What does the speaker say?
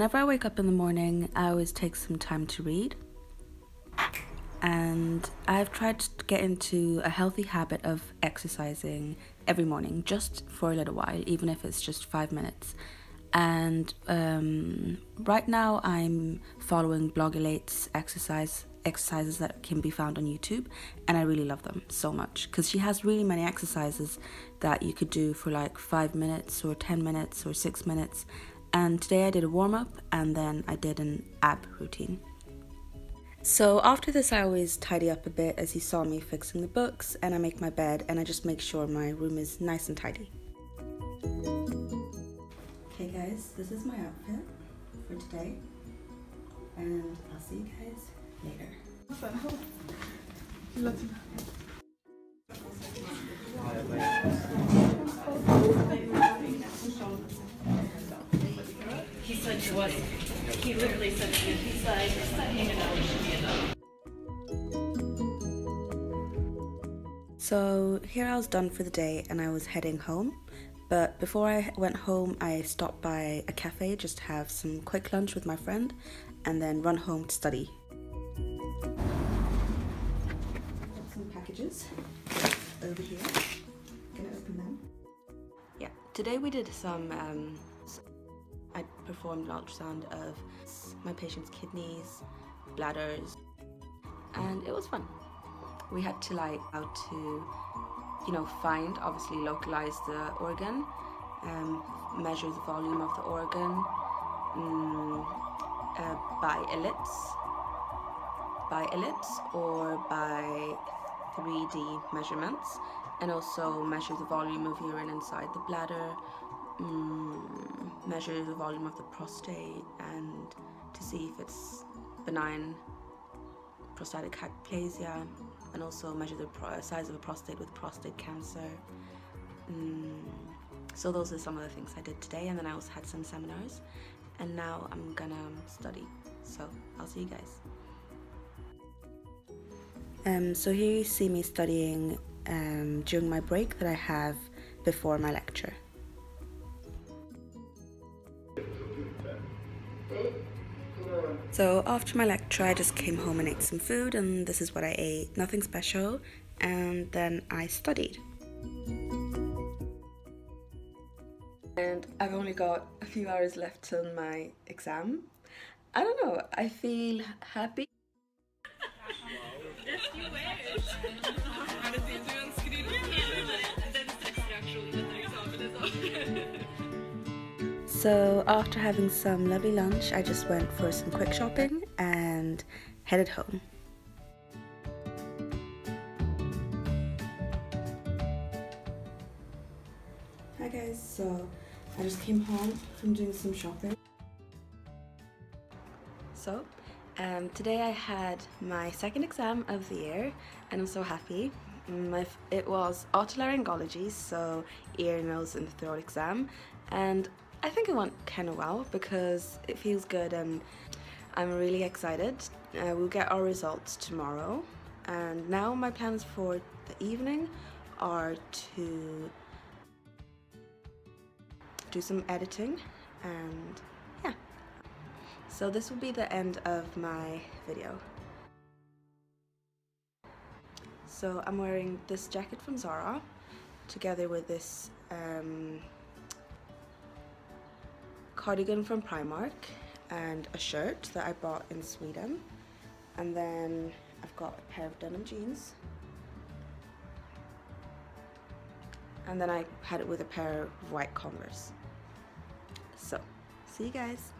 Whenever I wake up in the morning, I always take some time to read. And I've tried to get into a healthy habit of exercising every morning, just for a little while, even if it's just 5 minutes. And right now I'm following Blogilates exercises that can be found on YouTube, and I really love them so much because she has really many exercises that you could do for like 5 minutes or 10 minutes or 6 minutes. And today I did a warm-up and then I did an ab routine. So after this I always tidy up a bit, as you saw me fixing the books, and I make my bed and I just make sure my room is nice and tidy. Okay guys, this is my outfit for today and I'll see you guys later. He said to us, he literally said to me, he's like, it's not hanging out, we should be enough. So here I was done for the day and I was heading home. But before I went home, I stopped by a cafe just to have some quick lunch with my friend and then run home to study. Got some packages over here. Gonna open them. Yeah, today we did some, I performed an ultrasound of my patient's kidneys, bladders, and it was fun. We had to like how to, you know, find, obviously localize the organ, measure the volume of the organ by ellipse or by 3D measurements, and also measure the volume of urine inside the bladder, measure the volume of the prostate, and to see if it's benign prostatic hyperplasia, and also measure the size of a prostate with prostate cancer. So those are some of the things I did today, and then I also had some seminars, and now I'm gonna study, so I'll see you guys. So here you see me studying during my break that I have before my lecture. So after my lecture I just came home and ate some food, and this is what I ate, nothing special, and then I studied. And I've only got a few hours left till my exam. I don't know, I feel happy. So after having some lovely lunch, I just went for some quick shopping and headed home. Hi guys, so I just came home from doing some shopping. So today I had my second exam of the year and I'm so happy. It was otolaryngology, so ear, nose and throat exam, and I think it went kind of well because it feels good and I'm really excited. We'll get our results tomorrow, and now my plans for the evening are to do some editing, and yeah. So this will be the end of my video. So I'm wearing this jacket from Zara together with this cardigan from Primark and a shirt that I bought in Sweden, and then I've got a pair of denim jeans, and then I had it with a pair of white Converse. So see you guys.